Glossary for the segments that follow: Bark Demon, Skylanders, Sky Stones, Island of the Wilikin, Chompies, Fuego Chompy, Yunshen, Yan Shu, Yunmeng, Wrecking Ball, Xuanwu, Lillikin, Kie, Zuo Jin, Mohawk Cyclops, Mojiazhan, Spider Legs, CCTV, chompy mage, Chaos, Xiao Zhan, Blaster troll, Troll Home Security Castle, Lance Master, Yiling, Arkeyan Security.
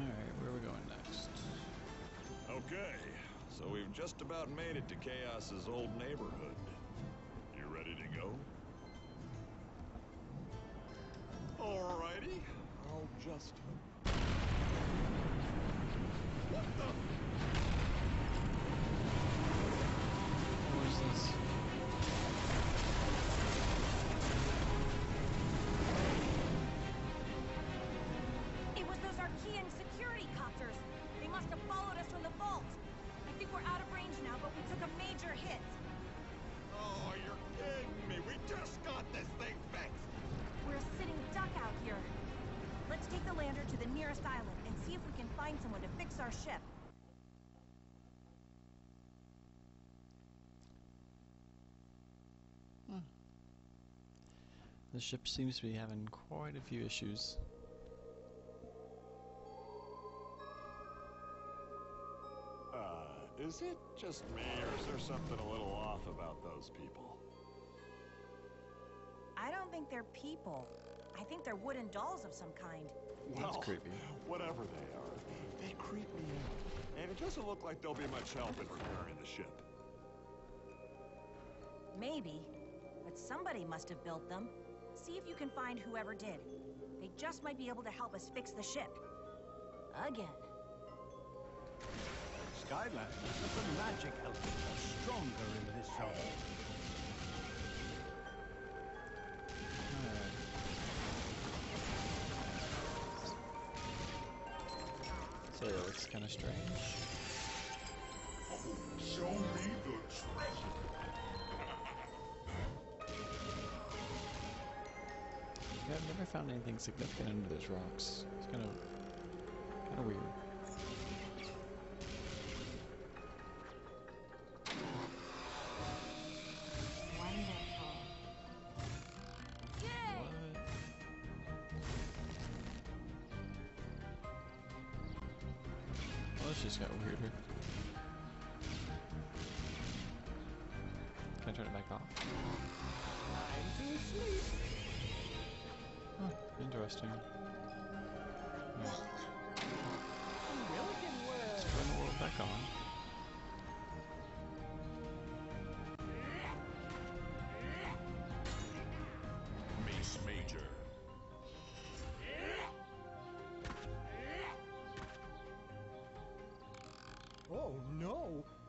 Alright, where are we going next? Okay, so we've just about made it to Chaos's old neighborhood. You ready to go? Alrighty, I'll just... What the? What is this? It was those Arkeyan security copters. They must have followed us from the vault. I think we're out of range now, but we took a major hit. Oh, you're kidding me. We just got this thing fixed. We're a sitting duck out here. Let's take the lander to the nearest island and see if we can find someone to fix our ship. Huh. The ship seems to be having quite a few issues. Is it just me, or is there something a little off about those people? I don't think they're people. I think they're wooden dolls of some kind. Well, that's creepy. Whatever they are, they creep me out. And it doesn't look like they'll be much help in repairing the ship. Maybe, but somebody must have built them. See if you can find whoever did. They just might be able to help us fix the ship. Again. Skylanders is a magic element that's stronger in this zone. So it looks kind of strange. Oh, show me the treasure! I've never found anything significant under those rocks. It's kind of weird. Just got weirder. Can I turn it back off? I'm too sleep. Oh, interesting. Yeah. Let's turn the world back on.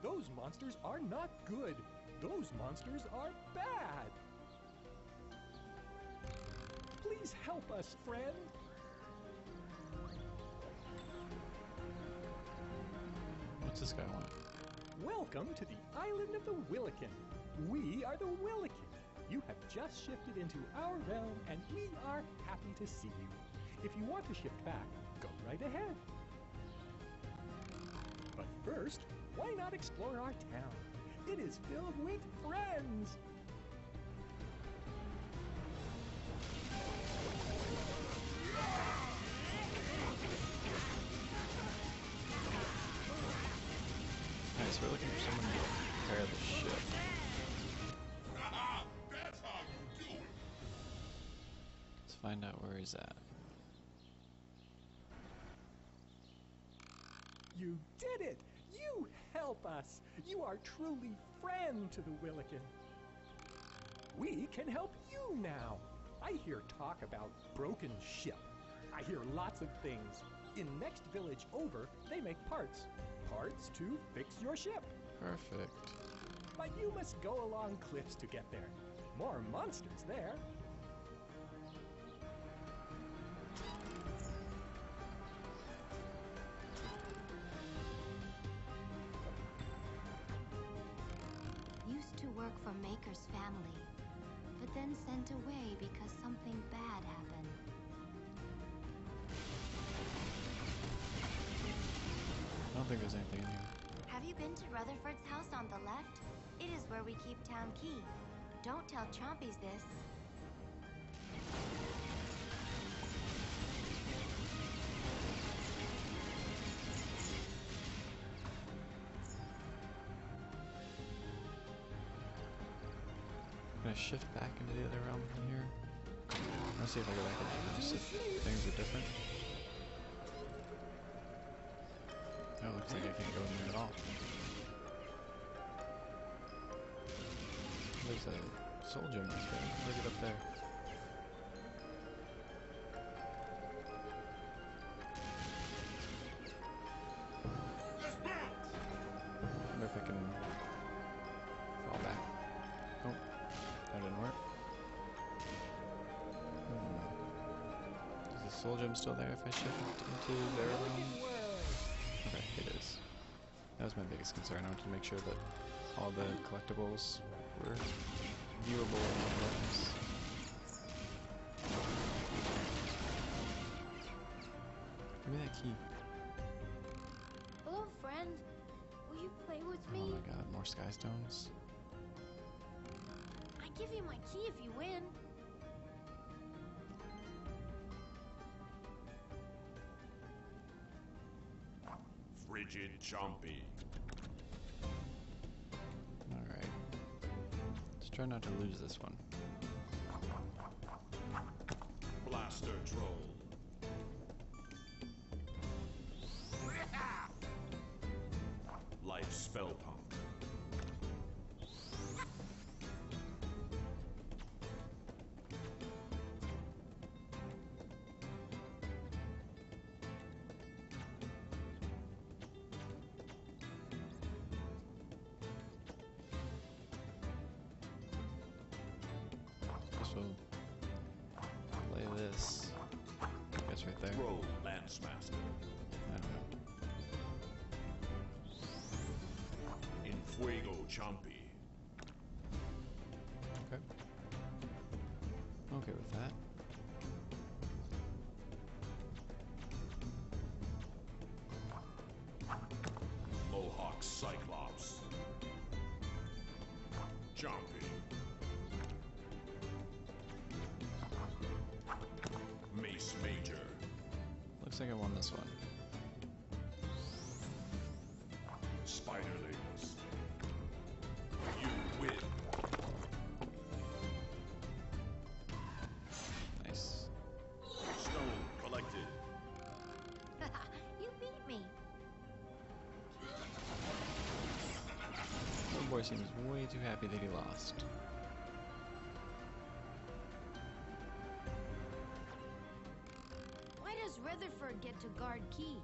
Those monsters are not good. Those monsters are bad. Please help us, friend. What's this guy want? Welcome to the Island of the Wilikin. We are the Wilikin. You have just shifted into our realm, and we are happy to see you. If you want to shift back, go right ahead. But first, why not explore our town? It is filled with friends! Alright, so we're looking for someone to repair the ship. Haha! That's how you do it! Let's find out where he's at. You did it! You help us! You are truly friend to the Wilikin. We can help you now! I hear talk about broken ship. I hear lots of things. In next village over, they make parts. Parts to fix your ship. Perfect. But you must go along cliffs to get there. More monsters there. Work for Maker's family, but then sent away because something bad happened. I don't think there's anything in here. Have you been to Rutherford's house on the left? It is where we keep town key. Don't tell Chompies this. I'm gonna shift back into the other realm from here. Let's see if I go back and notice if things are different. That looks like I can't go in there at all. There's a soul gem right there. Look it up there. I wonder if I can fall back. Nope. That didn't work. Is the soul gem still there if I shift into their room? Okay, it is. That was my biggest concern. I wanted to make sure that all the collectibles were viewable in my lens. Give me that key. Hello, friend. Will you play with me? Oh my god, more Sky Stones. I give you my key if you win. Frigid Chompy. Alright. Let's try not to lose this one. Blaster troll. Life spell pump. We'll play this. I guess right there. Roll, Lance Master. I don't know. In Fuego Chompy. Okay. Okay with that. Mohawk Cyclops. Chompy. Major. Looks like I won this one. Spider Legs. You win. Nice. Stone collected. You beat me. Little boy seems way too happy that he lost. Rutherford get to guard key.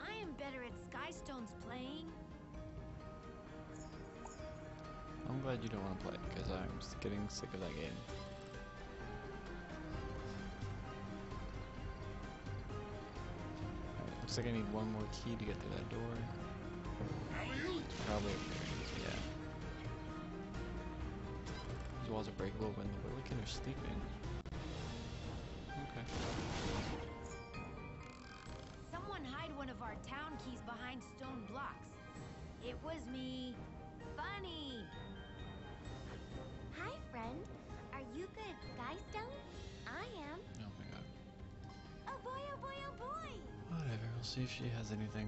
I am better at Sky Stones playing. I'm glad you don't want to play because I'm getting sick of that game. Right, looks like I need one more key to get through that door. It's probably up there. Yeah. These walls are breakable when the Wilikin are sleeping. Okay. Hide one of our town keys behind stone blocks. It was me. Funny. Hi, friend. Are you good at Sky Stones? I am. Oh my god. Oh boy, oh boy, oh boy! Whatever, we'll see if she has anything.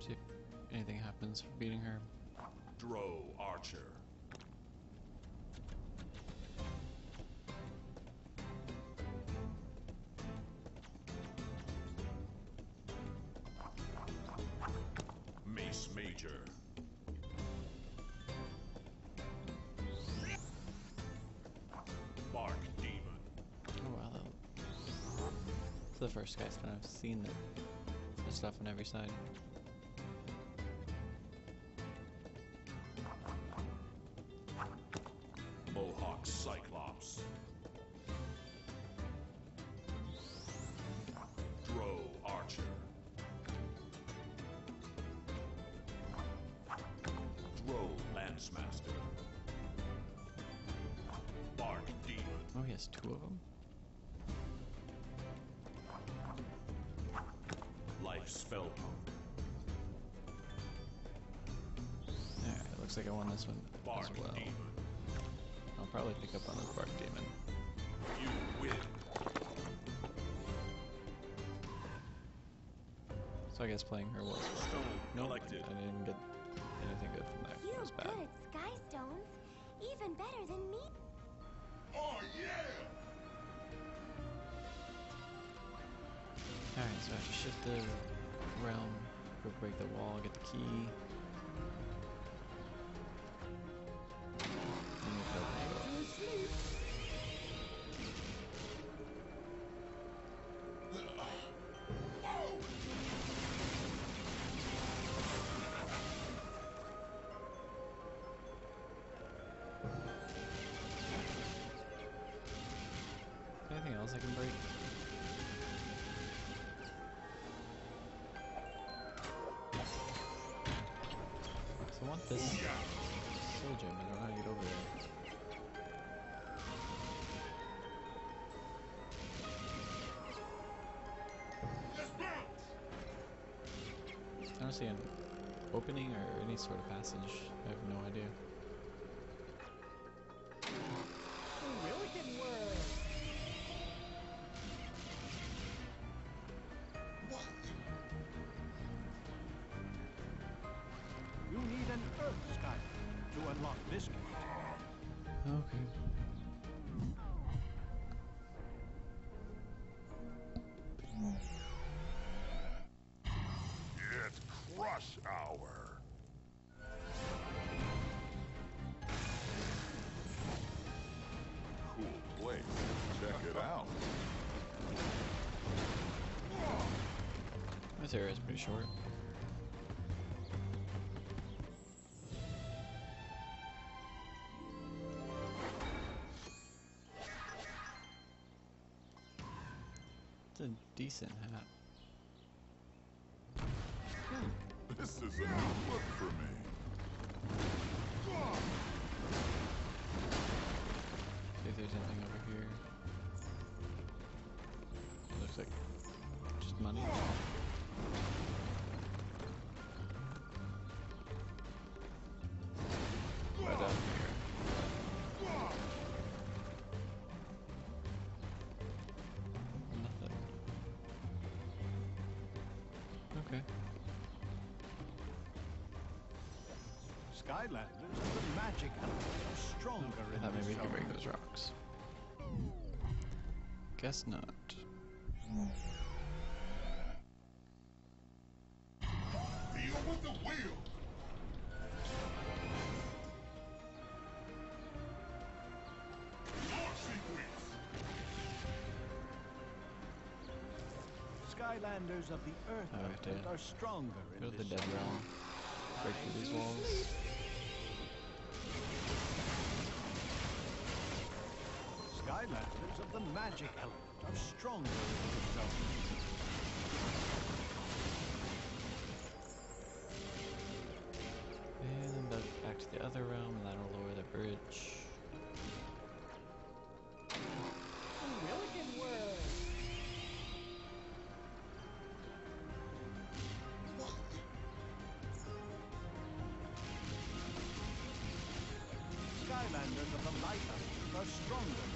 See if anything happens for beating her. Dro Archer. Major. Bark Demon. Oh wow, that it's the first Sky Stone I've seen that there's stuff on every side. Mohawk Cyclops. Drow Archer. Lance Master. Bark Demon. Oh, he has two of them? Life spell pump. Alright, looks like I won this one Bark as well. Demon. I'll probably pick up on this Bark Demon. You win. So I guess playing her was stone collected. I didn't get anything good from that. You good, Sky Stones. Even better than me. Oh yeah! Alright, so I have to shift the realm. Go break the wall, get the key. Anything else I can break? So I want this soldier, and I don't know how to get over there. I don't see an opening or any sort of passage. I have no idea. This area is pretty short. It's a decent hat. This is a new look for me. See if there's anything over here. It looks like just money. Skylanders, the magic element are stronger in the maybe we can break those rocks. Guess not. Deal with the wheel! Launch sequence! Skylanders of the Earth element are stronger in the dead realm. Break through these walls. Skylanders of the magic element are stronger than themselves. And back to the other realm, and that'll lower the bridge. Wilikin World! Skylanders of the light element are stronger.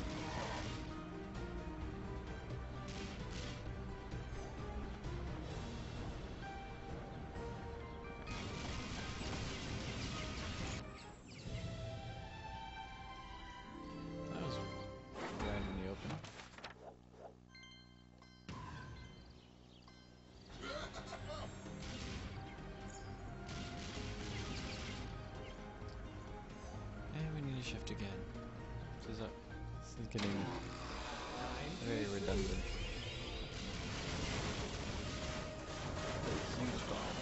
Shift again. This is getting very redundant. A huge bomb.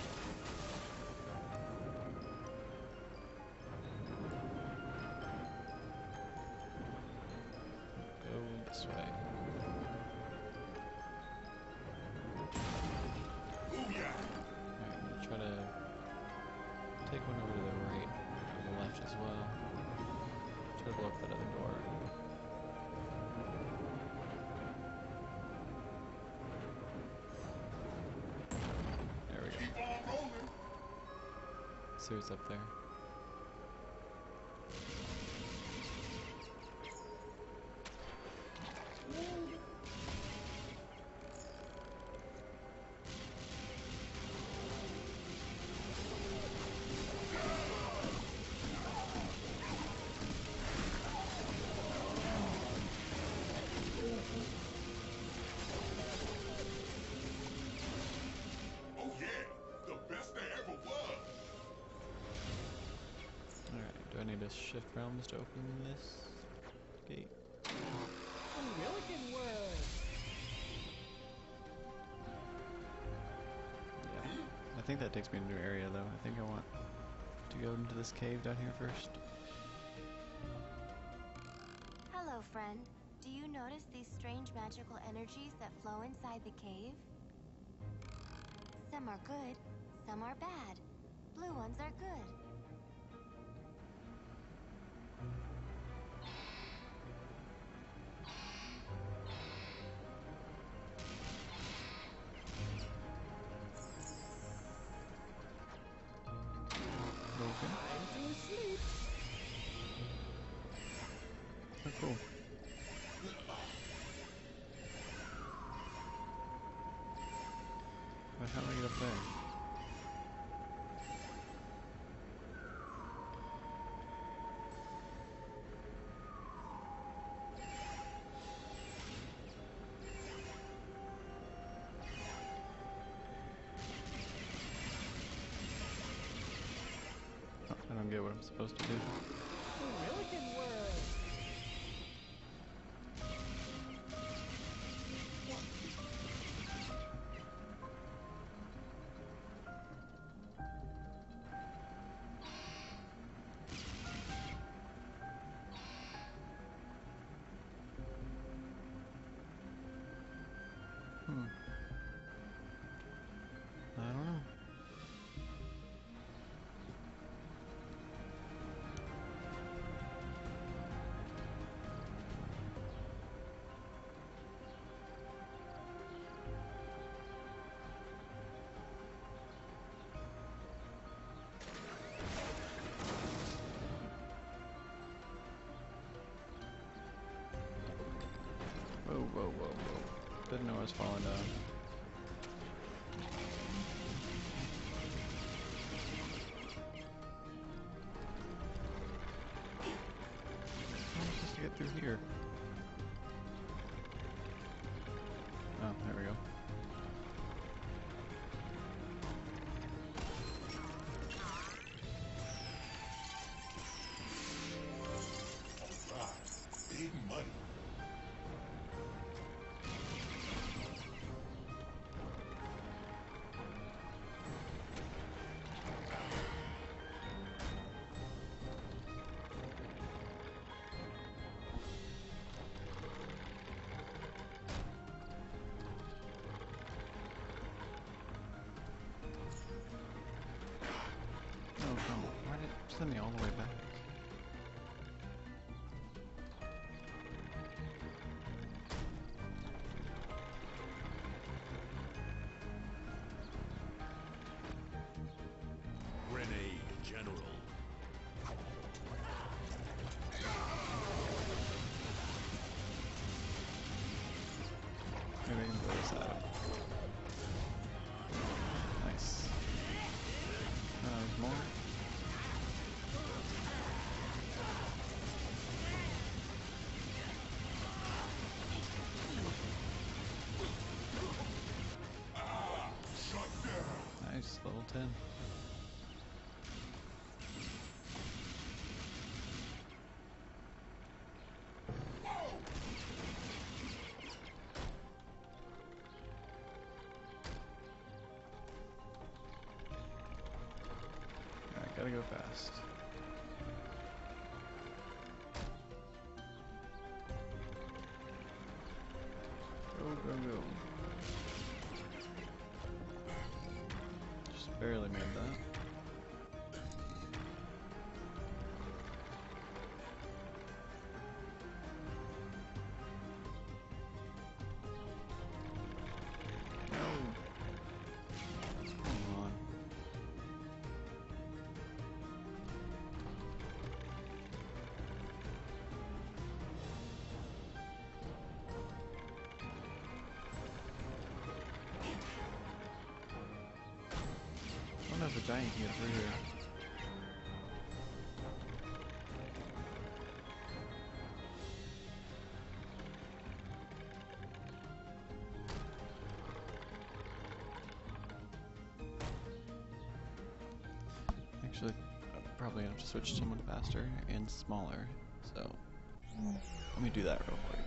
Go this way. Alright, I'm gonna try to take one over to the right, or the left as well. Try to blow up that other door. There we go. Keep on rolling. Let's see what's up there. Yeah! shift realms to open this gate. Wilikin World! Yeah. I think that takes me to a new area though. I think I want to go into this cave down here first. Hello, friend. Do you notice these strange magical energies that flow inside the cave? Some are good, some are bad. Blue ones are good. I don't get what I'm supposed to do. Lillikin World. I don't know. Didn't know I was falling down. How am I supposed to get through here? Oh, there we go. Alright, big money. Send me all the way back. Grenade, General. Maybe I can blow this out. Nice. There's more. Nice, level 10. Alright, gotta go fast. Go. Just barely made that. No. What's going on? I don't know if the giant can get through here. Actually, probably gonna have to switch to someone faster and smaller, so let me do that real quick.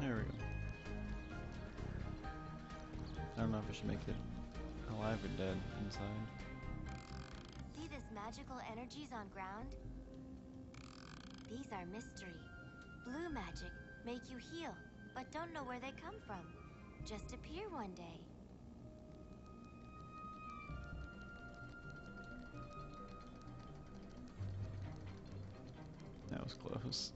There we go. I don't know if I should make it alive or dead inside. See this magical energies on ground? These are mystery. Blue magic make you heal, but don't know where they come from. Just appear one day. That was close.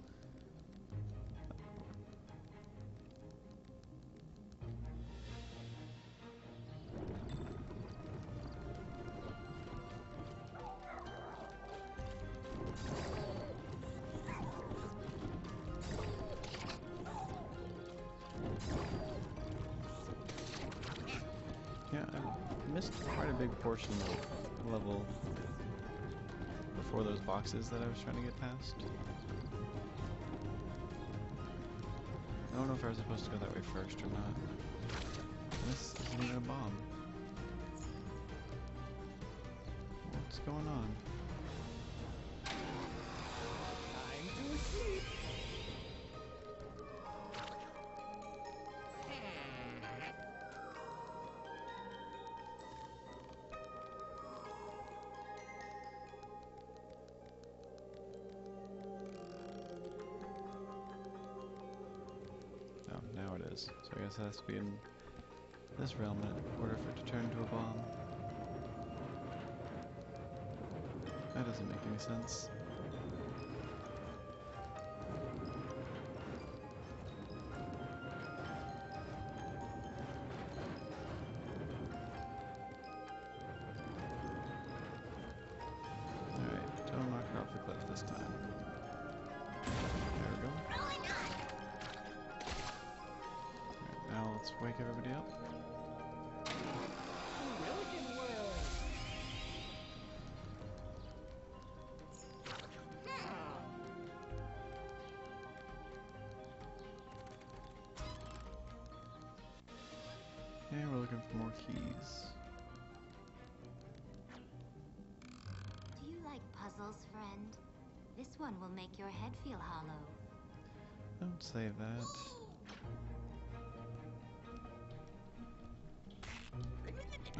Portion of level before those boxes that I was trying to get past. I don't know if I was supposed to go that way first or not. This isn't even a bomb. What's going on? Time to sleep. So I guess it has to be in this realm in order for it to turn into a bomb. That doesn't make any sense. Alright, don't knock her off the cliff this time. There we go. Let's wake everybody up. And we're looking for more keys. Do you like puzzles, friend? This one will make your head feel hollow. Don't say that.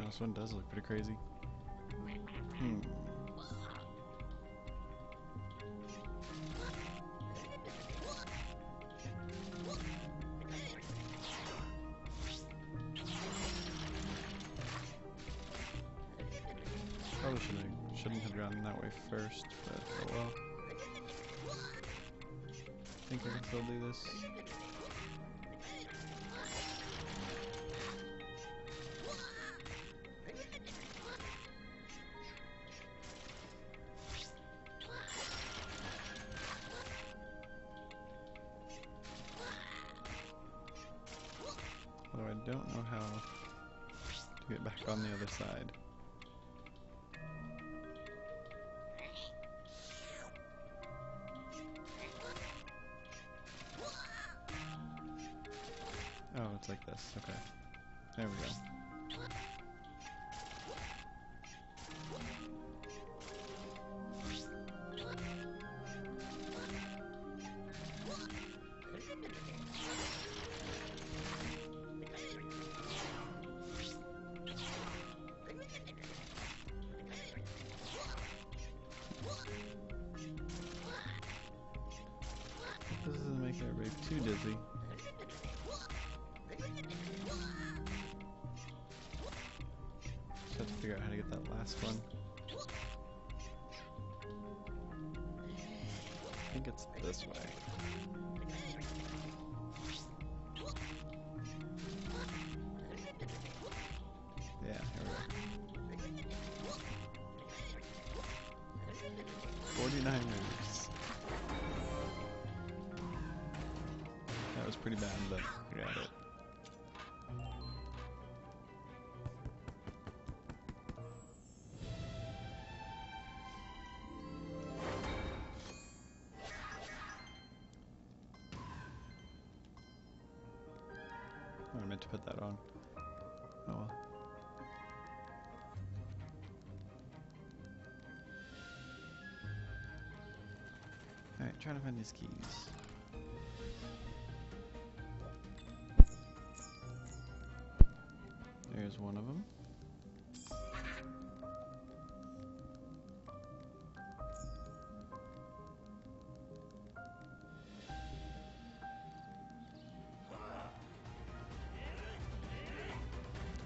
This one does look pretty crazy. Probably shouldn't have gotten that way first, but oh well. I think we can still do this. I don't know how to get back on the other side. Oh, it's like this. Okay. There we go. Too dizzy. Just have to figure out how to get that last one. I think it's this way. Yeah, here we go. 49 moves. That was pretty bad, but we got it. put that on. Oh well. Alright, trying to find these keys. There's one of them.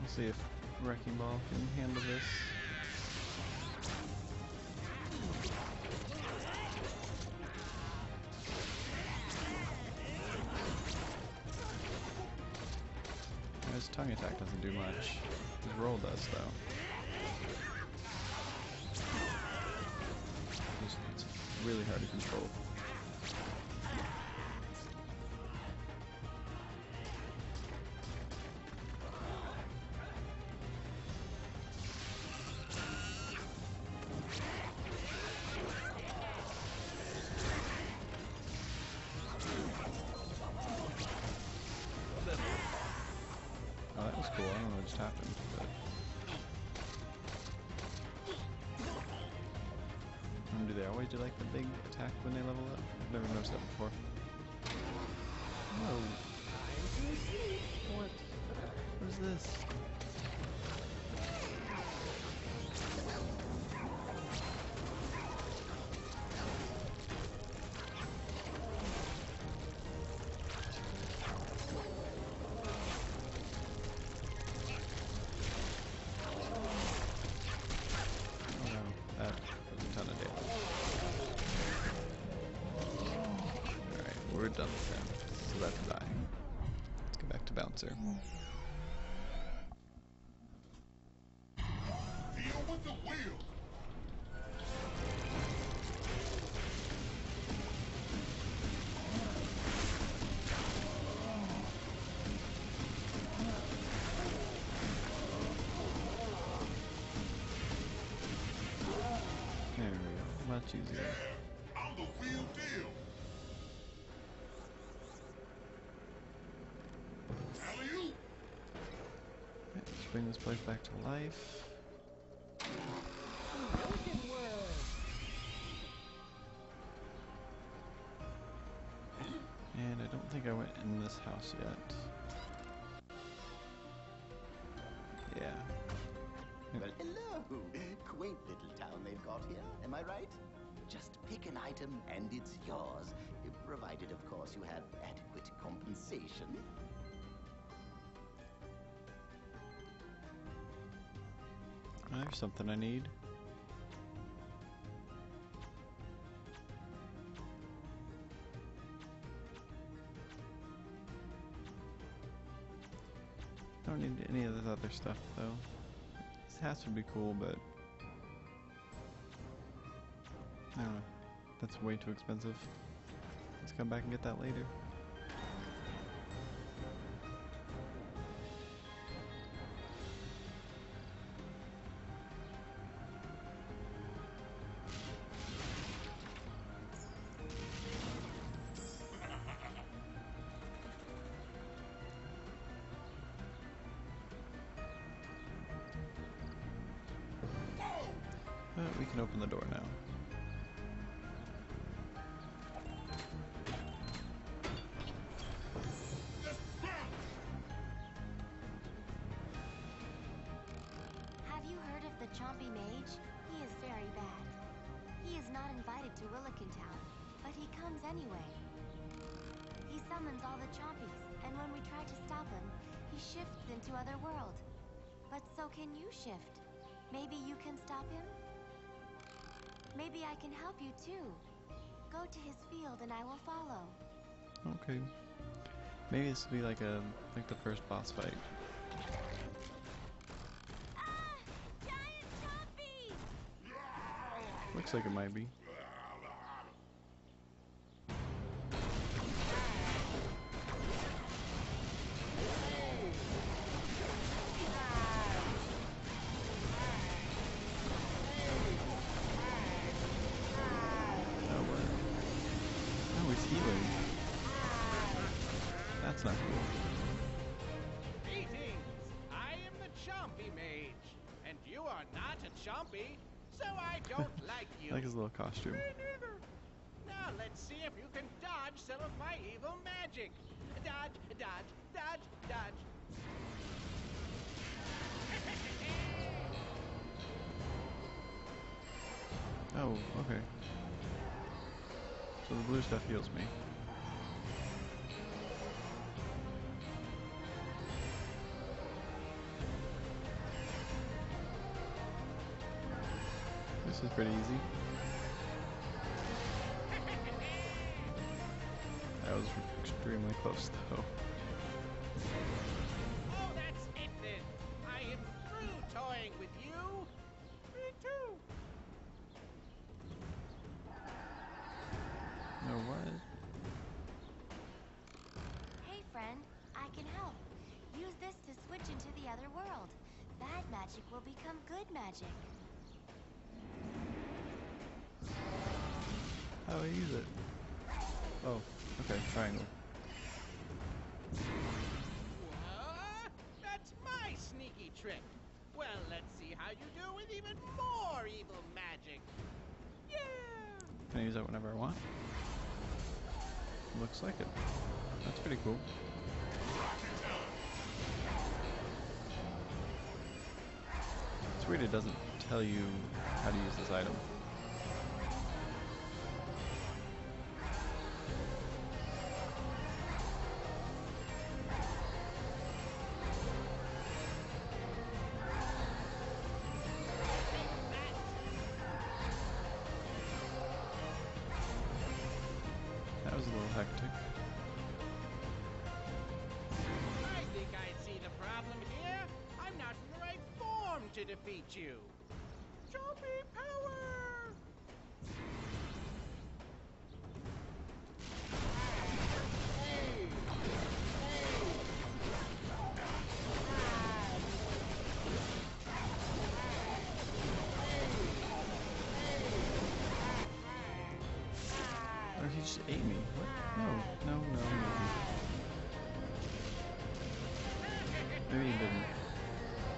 Let's see if Wrecking Ball can handle this. His tongue attack doesn't do much. His roll does, though. It's really hard to control. Cool, I don't know what just happened, but do they always do like the big attack when they level up? I've never noticed that before. Whoa. What is this? Done with him. He's about to die. Let's go back to Bouncer. Deal with the wheel. There we go. Much easier. I'm the wheel deal. Bring this place back to life. And I don't think I went in this house yet. Yeah. Hello! Quaint little town they've got here, am I right? Just pick an item and it's yours. Provided, of course, you have adequate compensation. There's something I need. I don't need any of this other stuff though. This house would be cool, but I don't know. That's way too expensive. Let's come back and get that later. We can open the door now. Have you heard of the Chompy Mage? He is very bad. He is not invited to Wilikin Town, but he comes anyway. He summons all the Chompies, and when we try to stop him, he shifts into other world. But so can you shift. Maybe you can stop him? Maybe I can help you too. Go to his field and I will follow. Okay. Maybe this will be like a the first boss fight. Ah! Giant Chompies! Looks like it might be. That's not cool. Chompy, so I don't like you. I like his little costume. Me neither. Now let's see if you can dodge some of my evil magic. Dodge, dodge, dodge, dodge. Oh, okay. So the blue stuff heals me. This is pretty easy. That was extremely close, though. Oh, that's it then. I am through toying with you. Me too. No, what? Hey, friend. I can help. Use this to switch into the other world. Bad magic will become good magic. How do I use it? Oh, okay, triangle. What? That's my sneaky trick. Well, let's see how you do with even more evil magic. Yeah! Can I use that whenever I want? Looks like it. That's pretty cool. It's weird it doesn't tell you how to use this item. That was a little hectic. I think I see the problem here. I'm not in the right form to defeat you. Chompy power! Or he just ate me. What? No, no, no, no. Maybe he didn't.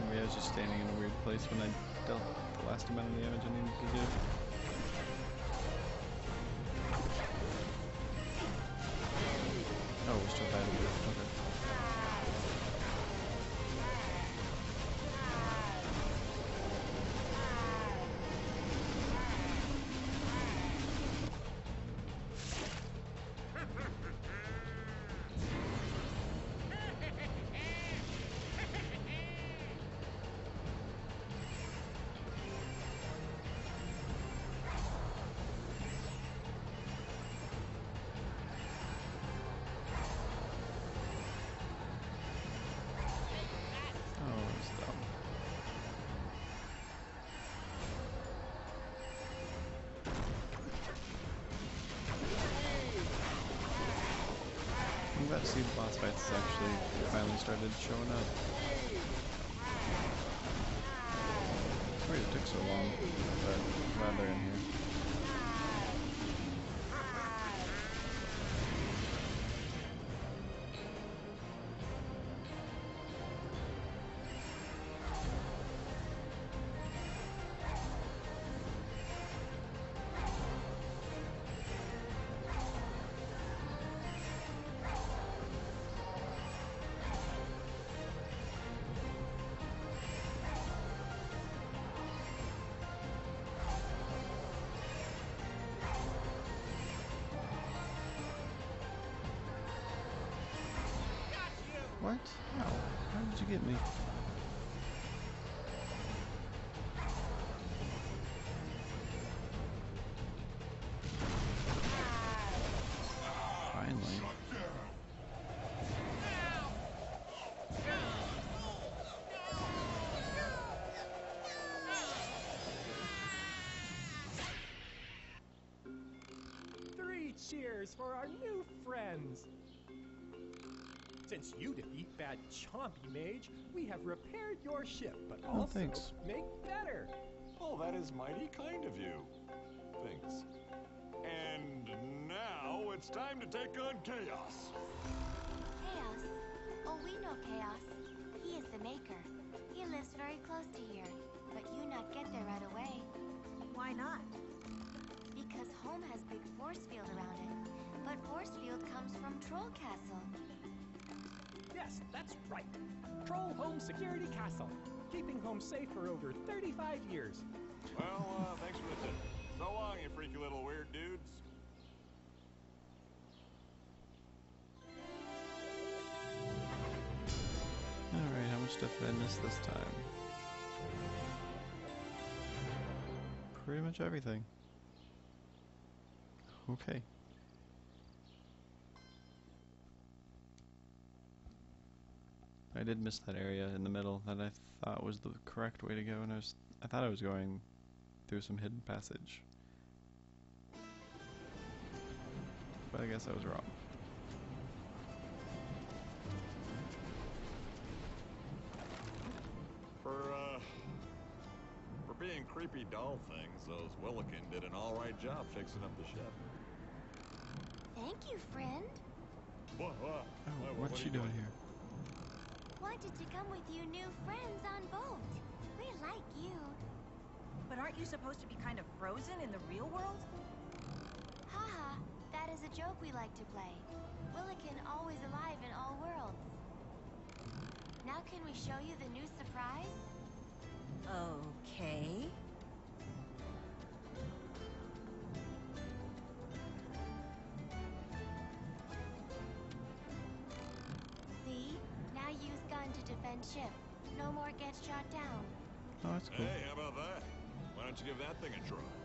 Maybe I was just standing in a weird place when I dealt the last amount of damage I needed to do. Oh, we're still fighting. Okay. I'm glad to see the boss fights actually finally started showing up. It's weird it took so long, but I'm glad they're in here. What? No. How did you get me? Finally. Three cheers for our new friends. Since you defeat bad Chompy Mage, we have repaired your ship, but also make better. Well, that is mighty kind of you. Thanks. And now it's time to take on Chaos. Chaos? Oh, we know Chaos. He is the maker. He lives very close to here, but you not get there right away. home has big force field around it, but force field comes from Troll Castle. Yes, that's right. Troll Home Security Castle, keeping home safe for over 35 years. Well, thanks for the tip. So long, you freaky little weird dudes. Alright, how much stuff did I miss this time? Pretty much everything. Okay. I did miss that area in the middle that I thought was the correct way to go, and I thought I was going through some hidden passage. But I guess I was wrong. For being creepy doll things, those Wilikin did an alright job fixing up the ship. Thank you, friend. What's she doing here? Wanted to come with you new friends on boat. We like you. But aren't you supposed to be kind of frozen in the real world? Haha, that is a joke we like to play. Wilikin always alive in all worlds. Now can we show you the new surprise? Okay. See? Now use gun to defend ship. No more get shot down. Oh, that's cool. Hey, how about that? Why don't you give that thing a try?